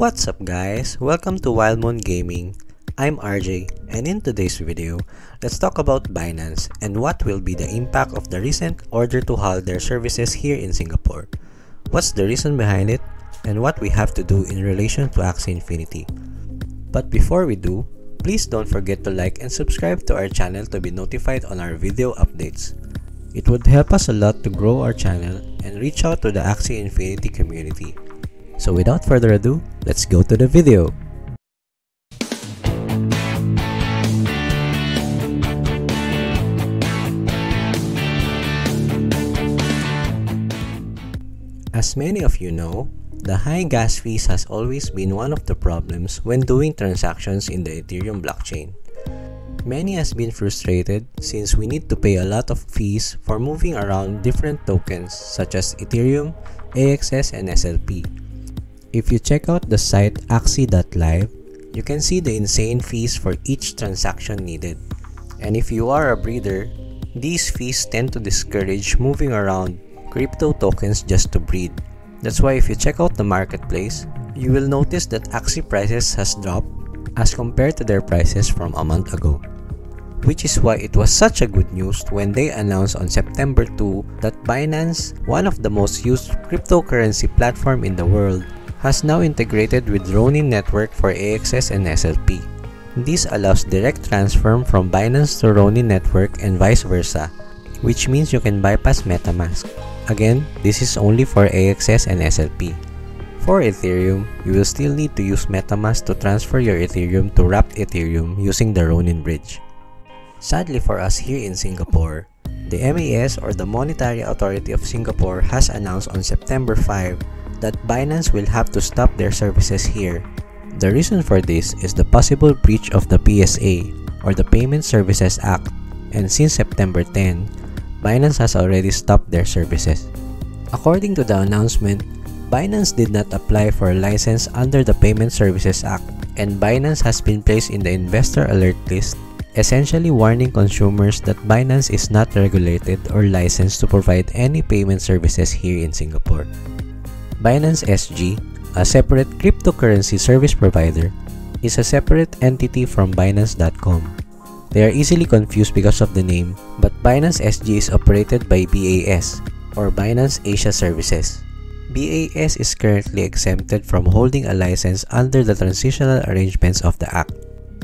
What's up guys? Welcome to Wild Moon Gaming. I'm RJ, and in today's video, let's talk about Binance and what will be the impact of the recent order to halt their services here in Singapore. What's the reason behind it, and what we have to do in relation to Axie Infinity. But before we do, please don't forget to like and subscribe to our channel to be notified on our video updates. It would help us a lot to grow our channel and reach out to the Axie Infinity community. So without further ado, let's go to the video. As many of you know, the high gas fees has always been one of the problems when doing transactions in the Ethereum blockchain. Many has been frustrated since we need to pay a lot of fees for moving around different tokens such as Ethereum, AXS, and SLP. If you check out the site Axie.live, you can see the insane fees for each transaction needed. And if you are a breeder, these fees tend to discourage moving around crypto tokens just to breed. That's why if you check out the marketplace, you will notice that Axie prices has dropped as compared to their prices from a month ago. Which is why it was such a good news when they announced on September 2 that Binance, one of the most used cryptocurrency platform in the world, has now integrated with Ronin Network for AXS and SLP. This allows direct transfer from Binance to Ronin Network and vice versa, which means you can bypass MetaMask. Again, this is only for AXS and SLP. For Ethereum, you will still need to use MetaMask to transfer your Ethereum to wrapped Ethereum using the Ronin Bridge. Sadly for us here in Singapore, the MAS or the Monetary Authority of Singapore has announced on September 5 that Binance will have to stop their services here. The reason for this is the possible breach of the PSA or the Payment Services Act, and since September 10, Binance has already stopped their services. According to the announcement, Binance did not apply for a license under the Payment Services Act, and Binance has been placed in the investor alert list, essentially warning consumers that Binance is not regulated or licensed to provide any payment services here in Singapore. Binance SG, a separate cryptocurrency service provider, is a separate entity from Binance.com. They are easily confused because of the name, but Binance SG is operated by BAS or Binance Asia Services. BAS is currently exempted from holding a license under the transitional arrangements of the Act.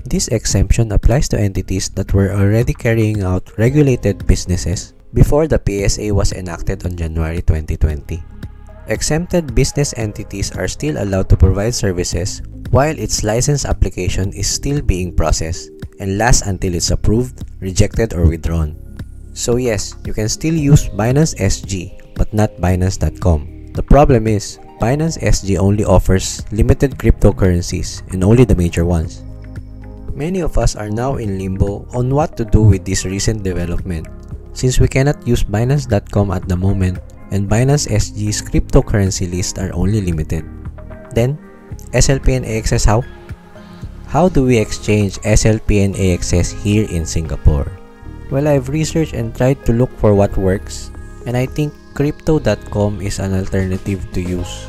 This exemption applies to entities that were already carrying out regulated businesses before the PSA was enacted on January 2020. Exempted business entities are still allowed to provide services while its license application is still being processed and lasts until it's approved, rejected, or withdrawn. So yes, you can still use Binance SG but not Binance.com. The problem is, Binance SG only offers limited cryptocurrencies and only the major ones. Many of us are now in limbo on what to do with this recent development since we cannot use Binance.com at the moment, and Binance SG's cryptocurrency lists are only limited. Then, SLP and AXS how? How do we exchange SLP and AXS here in Singapore? Well, I've researched and tried to look for what works, and I think Crypto.com is an alternative to use.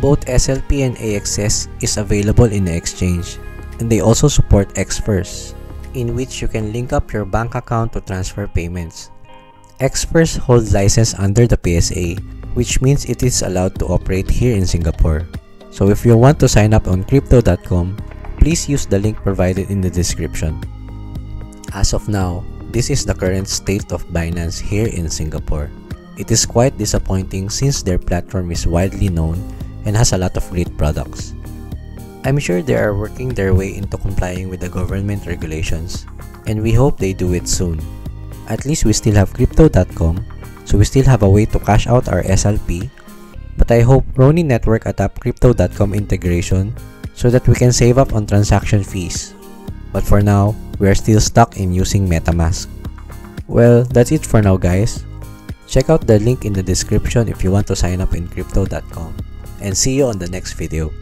Both SLP and AXS is available in the exchange, and they also support Xfers, in which you can link up your bank account to transfer payments. Xfers hold license under the PSA, which means it is allowed to operate here in Singapore. So if you want to sign up on Crypto.com, please use the link provided in the description. As of now, this is the current state of Binance here in Singapore. It is quite disappointing since their platform is widely known and has a lot of great products. I'm sure they are working their way into complying with the government regulations, and we hope they do it soon. At least we still have Crypto.com, so we still have a way to cash out our SLP, but I hope Ronin Network adopt Crypto.com integration so that we can save up on transaction fees. But for now, we are still stuck in using MetaMask. Well, that's it for now guys. Check out the link in the description if you want to sign up in Crypto.com, and see you on the next video.